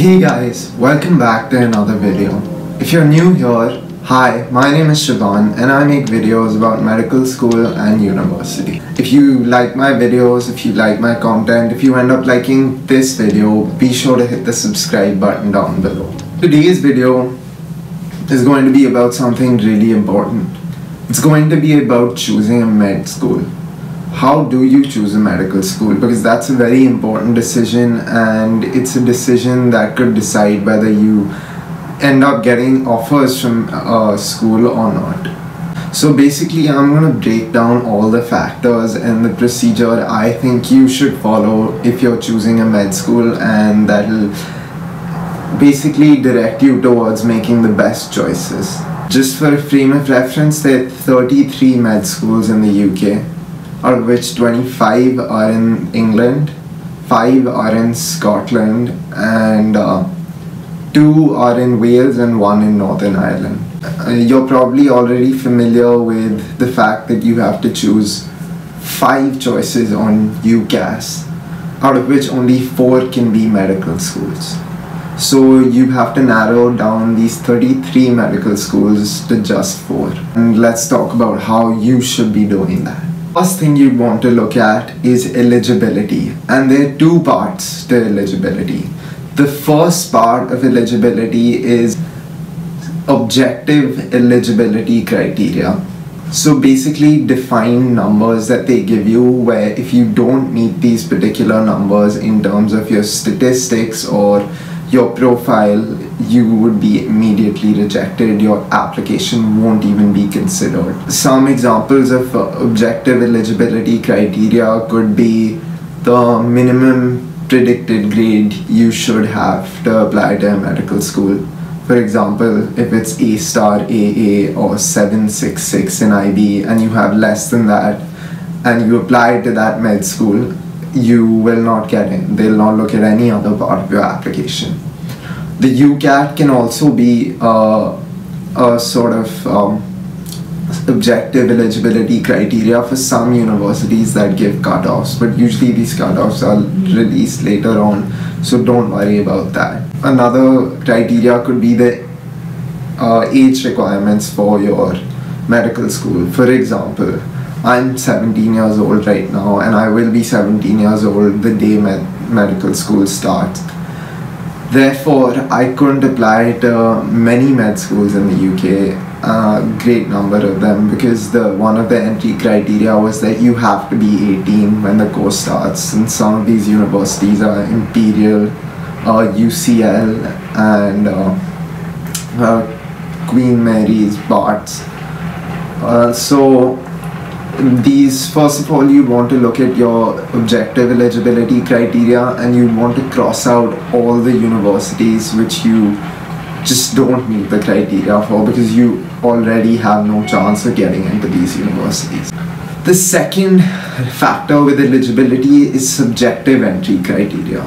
Hey guys, welcome back to another video. If you're new here, hi, my name is Shivaan and I make videos about medical school and university. If you like my videos, if you like my content, if you end up liking this video, be sure to hit the subscribe button down below. Today's video is going to be about something really important. It's going to be about choosing a med school. How do you choose a medical school? Because that's a very important decision, and it's a decision that could decide whether you end up getting offers from a school or not. So basically, I'm going to break down all the factors and the procedure I think you should follow if you're choosing a med school, and that'll basically direct you towards making the best choices. Just for a frame of reference, there are 33 med schools in the UK, out of which 25 are in England, 5 are in Scotland, and 2 are in Wales and 1 in Northern Ireland. You're probably already familiar with the fact that you have to choose 5 choices on UCAS, out of which only 4 can be medical schools. So you have to narrow down these 33 medical schools to just 4. And let's talk about how you should be doing that. First thing you want to look at is eligibility, and there are 2 parts to eligibility. The first part of eligibility is objective eligibility criteria. So basically defined numbers that they give you, where if you don't meet these particular numbers in terms of your statistics or your profile, you would be immediately rejected. Your application won't even be considered. Some examples of objective eligibility criteria could be the minimum predicted grade you should have to apply to a medical school. For example, if it's A star AA or 766 in IB and you have less than that and you apply to that med school, you will not get in. They'll not look at any other part of your application. The UCAT can also be a sort of objective eligibility criteria for some universities that give cutoffs, but usually these cutoffs are released later on, so don't worry about that. Another criteria could be the age requirements for your medical school. For example, I'm 17 years old right now, and I will be 17 years old the day medical school starts. Therefore, I couldn't apply to many med schools in the UK, a great number of them, because one of the entry criteria was that you have to be 18 when the course starts, and some of these universities are Imperial, UCL, and Queen Mary's, Bart's. First of all, you want to look at your objective eligibility criteria, and you want to cross out all the universities which you just don't meet the criteria for, because you already have no chance of getting into these universities. The second factor with eligibility is subjective entry criteria.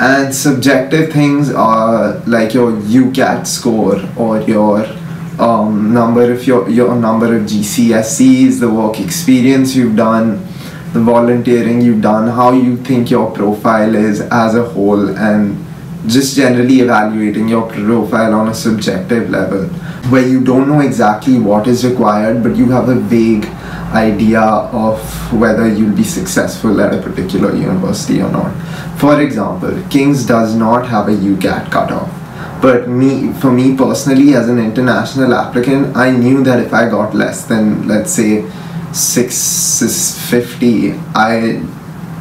And subjective things are like your UCAT score or your number of GCSEs, the work experience you've done, the volunteering you've done, how you think your profile is as a whole, and just generally evaluating your profile on a subjective level, where you don't know exactly what is required, but you have a vague idea of whether you'll be successful at a particular university or not. For example, King's does not have a UCAT cutoff. But for me personally, as an international applicant, I knew that if I got less than, let's say, 650,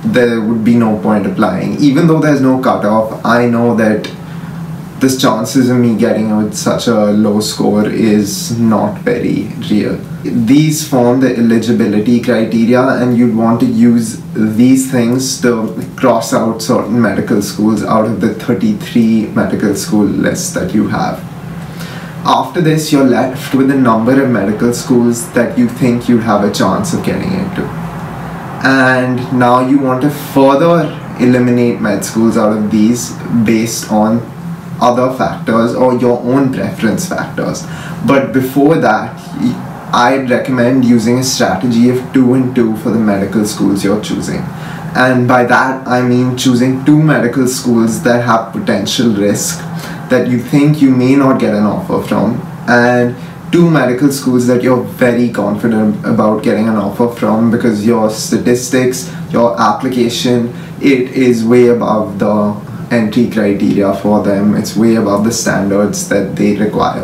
there would be no point applying. Even though there's no cutoff, I know that the chances of me getting with such a low score is not very real. These form the eligibility criteria, and you'd want to use these things to cross out certain medical schools out of the 33 medical school lists that you have. After this, you're left with a number of medical schools that you think you have a chance of getting into. And now you want to further eliminate med schools out of these based on other factors or your own preference factors. But before that, I'd recommend using a strategy of 2 and 2 for the medical schools you're choosing. And by that I mean choosing two medical schools that have potential risk that you think you may not get an offer from, and two medical schools that you're very confident about getting an offer from because your statistics, your application, it is way above the entry criteria for them. It's way above the standards that they require.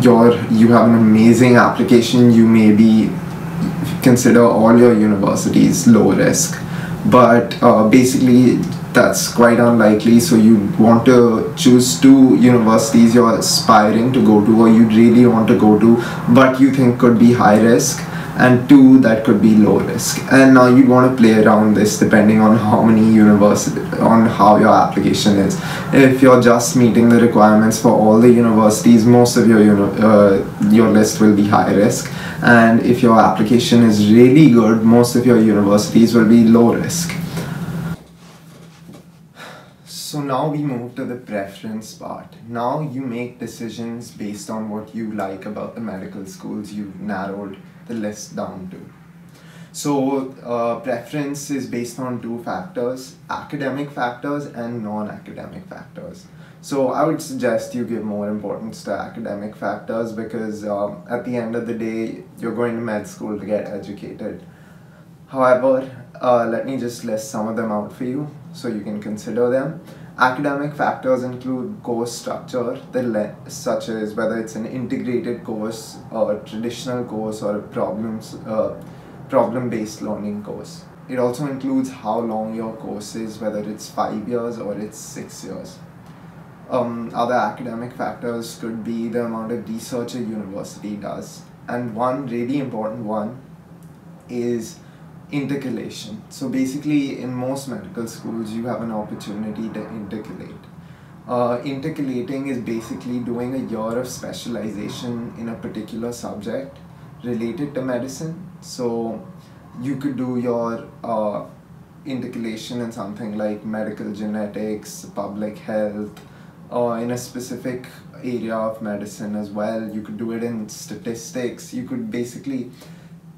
You have an amazing application, you maybe consider all your universities low risk, but basically that's quite unlikely, so you want to choose two universities you're aspiring to go to or you really want to go to but you think could be high risk, and two that could be low risk. And now you want to play around this depending on how your application is. If you're just meeting the requirements for all the universities, most of your list will be high risk, and if your application is really good, most of your universities will be low risk. So now we move to the preference part. Now you make decisions based on what you like about the medical schools you've narrowed the list down to. So preference is based on two factors, academic factors and non-academic factors. So I would suggest you give more importance to academic factors because at the end of the day, you're going to med school to get educated. However, let me just list some of them out for you so you can consider them. Academic factors include course structure, such as whether it's an integrated course or a traditional course or a problem-based learning course. It also includes how long your course is, whether it's 5 years or it's 6 years. Other academic factors could be the amount of research a university does, and one really important one is intercalation. So basically in most medical schools you have an opportunity to intercalate. Intercalating is basically doing a year of specialization in a particular subject related to medicine. So you could do your intercalation in something like medical genetics, public health, in a specific area of medicine as well. You could do it in statistics. You could basically,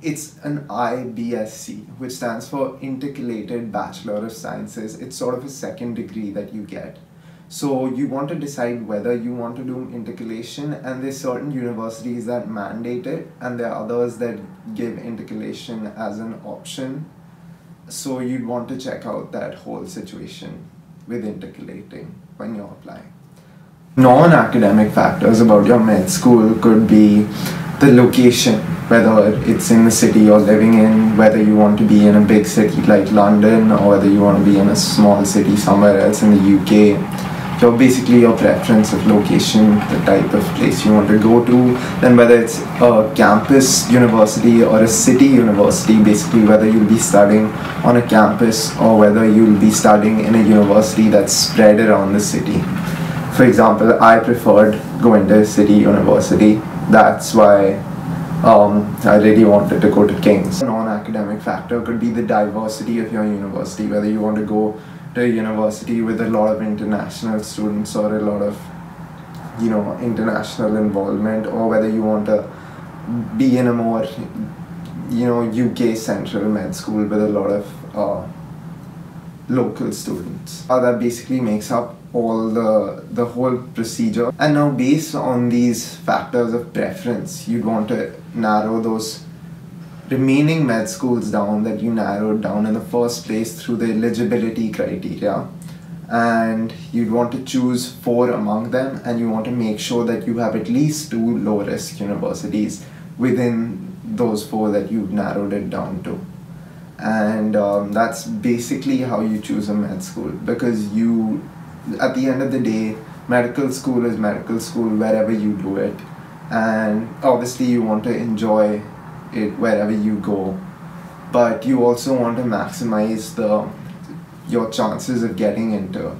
it's an IBSC, which stands for Intercalated Bachelor of Sciences. It's sort of a second degree that you get. So you want to decide whether you want to do intercalation, and there's certain universities that mandate it and there are others that give intercalation as an option. So you'd want to check out that whole situation with intercalating when you're applying. Non-academic factors about your med school could be the location, whether it's in the city you're living in, whether you want to be in a big city like London or whether you want to be in a small city somewhere else in the UK. So basically your preference of location, the type of place you want to go to, then whether it's a campus university or a city university, basically whether you'll be studying on a campus or whether you'll be studying in a university that's spread around the city. For example, I preferred going to a city university. That's why I really wanted to go to King's. A non-academic factor could be the diversity of your university, whether you want to go to a university with a lot of international students or a lot of, you know, international involvement, or whether you want to be in a more, you know, UK central med school with a lot of local students. That basically makes up all the whole procedure. And now based on these factors of preference, you'd want to narrow those remaining med schools down that you narrowed down in the first place through the eligibility criteria, and you'd want to choose 4 among them, and you want to make sure that you have at least 2 low risk universities within those 4 that you've narrowed it down to. And that's basically how you choose a med school, because you, at the end of the day, medical school is medical school wherever you do it, and obviously you want to enjoy it wherever you go, but you also want to maximize your chances of getting into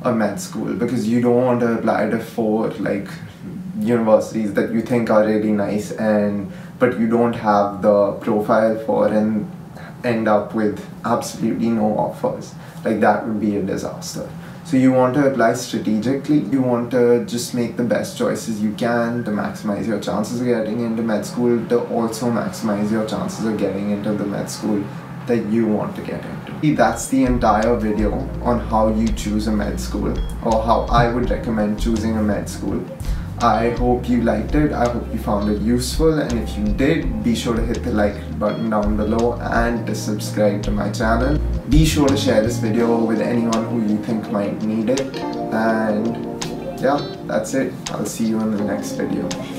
a med school, because you don't want to apply to 4 like universities that you think are really nice but you don't have the profile for and end up with absolutely no offers. Like, that would be a disaster. So you want to apply strategically. You want to just make the best choices you can to maximize your chances of getting into med school, to also maximize your chances of getting into the med school that you want to get into. That's the entire video on how you choose a med school, or how I would recommend choosing a med school. I hope you liked it, I hope you found it useful, and if you did, be sure to hit the like button down below and to subscribe to my channel. Be sure to share this video with anyone who you think might need it, and yeah, that's it. I'll see you in the next video.